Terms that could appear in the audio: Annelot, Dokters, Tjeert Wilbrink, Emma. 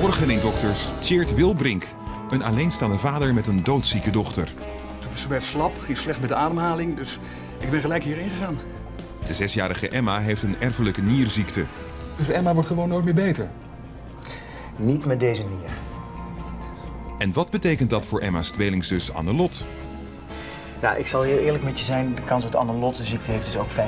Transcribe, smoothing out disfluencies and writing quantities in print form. Morgen in Dokters, Tjeert Wilbrink. Een alleenstaande vader met een doodzieke dochter. Ze werd slap, ging slecht met de ademhaling, dus ik ben gelijk hierin gegaan. De 6-jarige Emma heeft een erfelijke nierziekte. Dus Emma wordt gewoon nooit meer beter? Niet met deze nier. En wat betekent dat voor Emma's tweelingzus Annelot? Nou, ik zal heel eerlijk met je zijn, de kans dat Annelot de ziekte heeft is ook 50%.